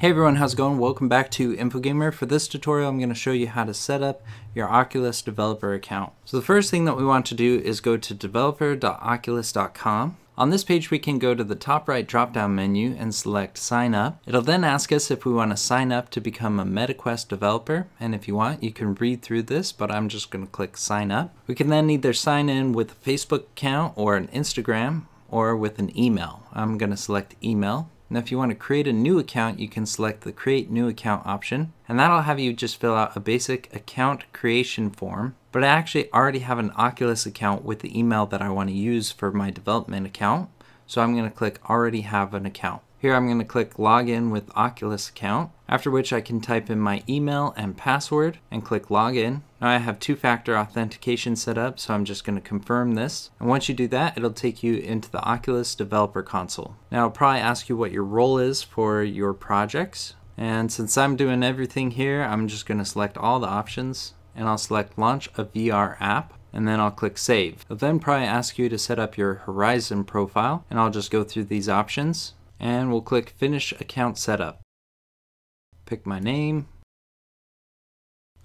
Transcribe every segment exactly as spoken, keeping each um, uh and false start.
Hey everyone, how's it going? Welcome back to InfoGamer. For this tutorial, I'm going to show you how to set up your Oculus developer account. So the first thing that we want to do is go to developer dot oculus dot com. On this page, we can go to the top right drop-down menu and select Sign Up. It'll then ask us if we want to sign up to become a MetaQuest developer, and if you want, you can read through this, but I'm just going to click Sign Up. We can then either sign in with a Facebook account or an Instagram or with an email. I'm going to select Email. Now if you want to create a new account, you can select the Create New Account option, and that'll have you just fill out a basic account creation form. But I actually already have an Oculus account with the email that I want to use for my development account, so I'm going to click Already Have an Account. Here I'm going to click Login with Oculus Account, after which I can type in my email and password and click Login. Now I have two-factor authentication set up, so I'm just going to confirm this. And once you do that, it'll take you into the Oculus Developer Console. Now it'll probably ask you what your role is for your projects. And since I'm doing everything here, I'm just going to select all the options, and I'll select Launch a V R app, and then I'll click Save. It'll then probably ask you to set up your Horizon profile, and I'll just go through these options, and we'll click Finish Account Setup. Pick my name.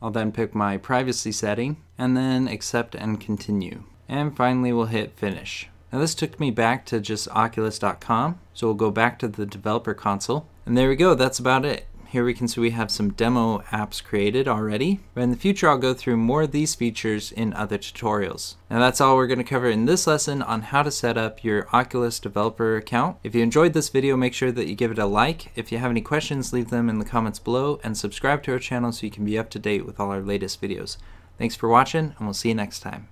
I'll then pick my privacy setting, and then accept and continue. And finally, we'll hit finish. Now this took me back to just oculus dot com, so we'll go back to the developer console. And there we go, that's about it. Here we can see we have some demo apps created already, but in the future I'll go through more of these features in other tutorials. Now that's all we're going to cover in this lesson on how to set up your Oculus developer account. If you enjoyed this video, make sure that you give it a like. If you have any questions, leave them in the comments below, and subscribe to our channel so you can be up to date with all our latest videos. Thanks for watching, and we'll see you next time.